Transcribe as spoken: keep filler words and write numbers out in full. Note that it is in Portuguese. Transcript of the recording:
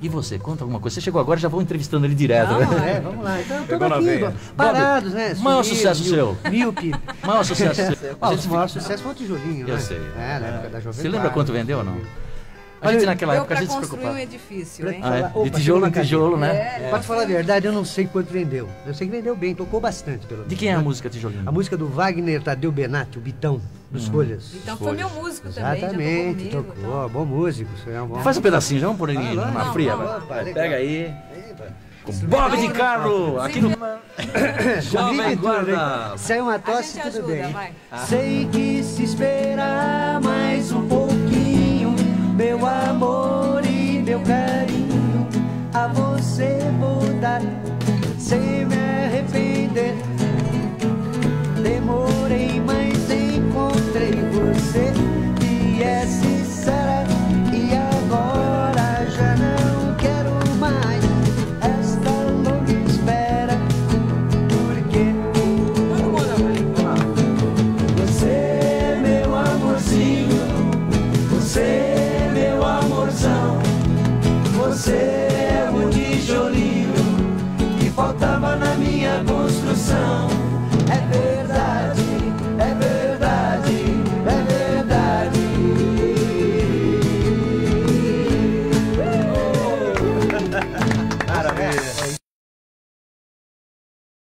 E você, conta alguma coisa? Você chegou agora, já vou entrevistando ele direto. Não, né? É, vamos lá. Então, estamos aqui, Bob, parados, né? Subindo, maior sucesso mil, seu. Míope. Maior sucesso seu. Ah, o maior sucesso foi o tijolinho, né? Eu sei. É, na época da Jovem Você lembra quanto vendeu ou não? A gente naquela época, a gente se preocupava. Construir um edifício, hein? Ah, é. De tijolo em tijolo, né? É. Pode falar a verdade, eu não sei quanto vendeu. Eu sei que vendeu bem, tocou bastante, pelo menos. De quem é a música, tijolinho? A música do Wagner Tadeu Benatti, o Bitão. Dos uhum. Folhas. Então foi meu músico Exatamente, também. Exatamente, tocou. Então. Bom músico. É um bom Faz um pedacinho, já vamos por ele ah, numa não, fria. Não, não, vai. Vai, pega aí. Com Bobby de Carlo, aqui no. Jovem Guarda. Sai uma tosse, tudo ajuda, bem. Vai. Sei que se esperar mais um pouquinho, meu amor.